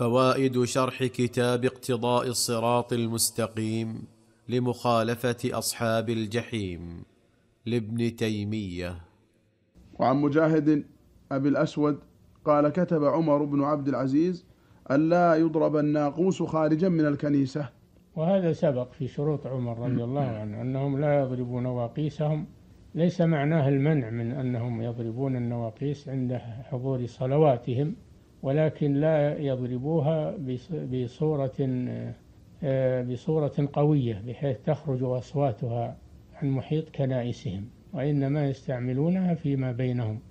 فوائد شرح كتاب اقتضاء الصراط المستقيم لمخالفة أصحاب الجحيم لابن تيمية. وعن مجاهد أبي الأسود قال: كتب عمر بن عبد العزيز ألا يضرب الناقوس خارجا من الكنيسة. وهذا سبق في شروط عمر رضي الله عنه أنهم لا يضربون نواقيسهم، ليس معناه المنع من أنهم يضربون النواقيس عند حضور صلواتهم، ولكن لا يضربوها بصورة قوية بحيث تخرج أصواتها عن محيط كنائسهم، وإنما يستعملونها فيما بينهم.